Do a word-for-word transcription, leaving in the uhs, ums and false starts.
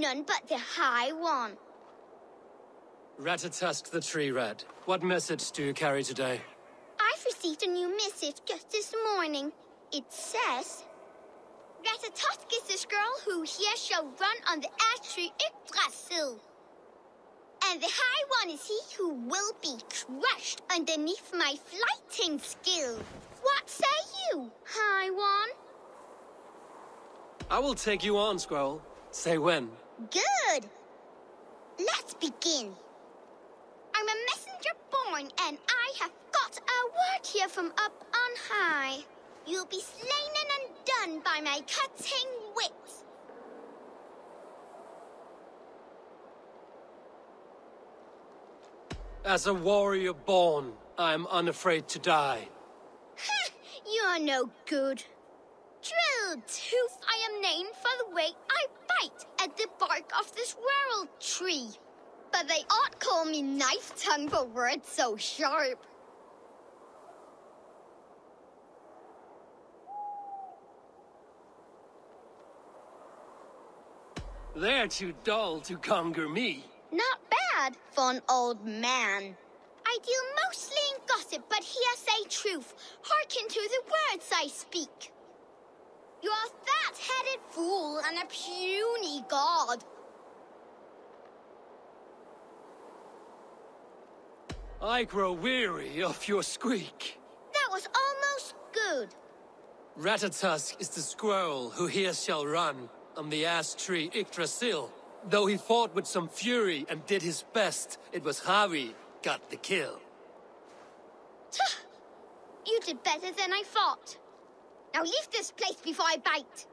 none but the High One. Ratatoskr the Tree Rat, what message do you carry today? I've received a new message just this morning. It says, Ratatoskr is this girl who here shall run on the ash tree Yggdrasil. And the High One is he who will be crushed underneath my flighting skill. What say you, High One? I will take you on, Squirrel. Say when. Good. Let's begin. I'm a messenger born, and I have got a word here from up on high. You'll be slain and undone by my cutting wits. As a warrior born, I am unafraid to die. You're no good. Drill tooth, I am named for the way I bite at the bark of this world tree. But they ought call me knife tongue for words so sharp. They're too dull to conquer me. Not bad for an old man. I deal mostly in gossip, but hearsay truth. Hearken to the words I speak. You're a fat-headed fool and a puny god. I grow weary of your squeak. That was almost good. Ratatoskr is the squirrel who here shall run on the ash tree Yggdrasil. Though he fought with some fury and did his best, it was Harvey got the kill. You did better than I thought. Now leave this place before I bite!